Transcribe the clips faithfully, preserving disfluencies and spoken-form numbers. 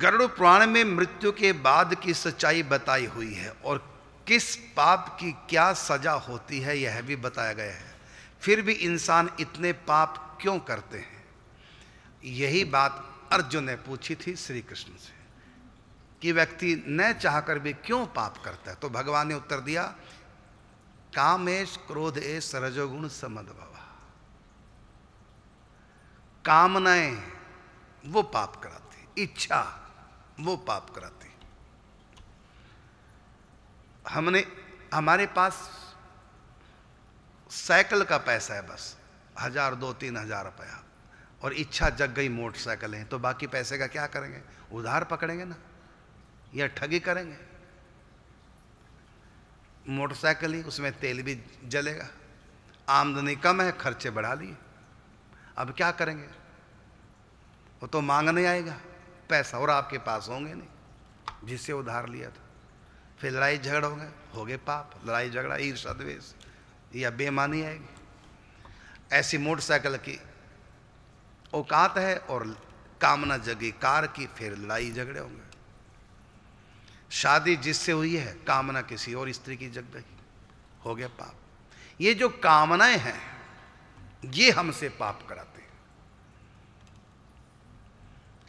गरुड़ पुराण में मृत्यु के बाद की सच्चाई बताई हुई है और किस पाप की क्या सजा होती है यह भी बताया गया है। फिर भी इंसान इतने पाप क्यों करते हैं? यही बात अर्जुन ने पूछी थी श्री कृष्ण से कि व्यक्ति न चाहकर भी क्यों पाप करता है। तो भगवान ने उत्तर दिया, कामेश क्रोध एश रजोगुण समद्भवा, कामनाएं वो पाप कराती, इच्छा वो पाप कराती। हमने हमारे पास साइकिल का पैसा है, बस हजार दो तीन हजार रुपया, और इच्छा जग गई मोटरसाइकिल है, तो बाकी पैसे का क्या करेंगे? उधार पकड़ेंगे ना, या ठगी करेंगे। मोटरसाइकिल ही, उसमें तेल भी जलेगा, आमदनी कम है, खर्चे बढ़ा लिए, अब क्या करेंगे? वो तो मांगने आएगा पैसा, और आपके पास होंगे नहीं जिससे उधार लिया था। फिर लड़ाई झगड़ा हो गए, हो गए पाप, लड़ाई झगड़ा, ईर्ष्या द्वेष या बेईमानी आएगी। ऐसी मोटरसाइकिल की औकात है और कामना जगी कार की, फिर लड़ाई झगड़े होंगे। शादी जिससे हुई है, कामना किसी और स्त्री की जग गई, हो गया पाप। ये जो कामनाएं हैं ये हमसे पाप कराते हैं।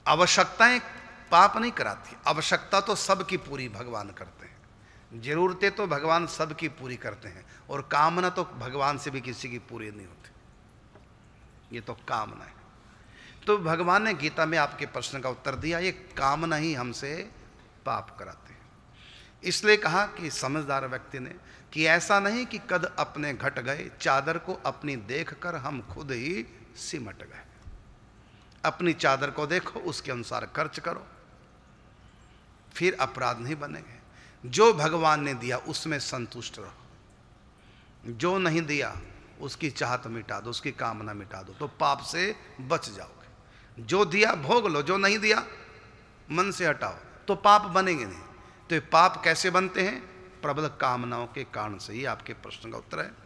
आवश्यकताएं पाप नहीं कराती, आवश्यकता तो सबकी पूरी भगवान करते हैं, जरूरतें तो भगवान सबकी पूरी करते हैं, और कामना तो भगवान से भी किसी की पूरी नहीं होती, ये तो कामना है। तो भगवान ने गीता में आपके प्रश्न का उत्तर दिया, ये कामना ही हमसे पाप कराते हैं। इसलिए कहा कि समझदार व्यक्ति ने कि ऐसा नहीं कि कद अपने घट गए, चादर को अपनी देखकर हम खुद ही सिमट गए। अपनी चादर को देखो, उसके अनुसार खर्च करो, फिर अपराध नहीं बनेंगे। जो भगवान ने दिया उसमें संतुष्ट रहो, जो नहीं दिया उसकी चाहत मिटा दो, उसकी कामना मिटा दो, तो पाप से बच जाओगे। जो दिया भोग लो, जो नहीं दिया मन से हटाओ, तो पाप बनेंगे नहीं। तो ये पाप कैसे बनते हैं? प्रबल कामनाओं के कारण से। ही आपके प्रश्न का उत्तर है।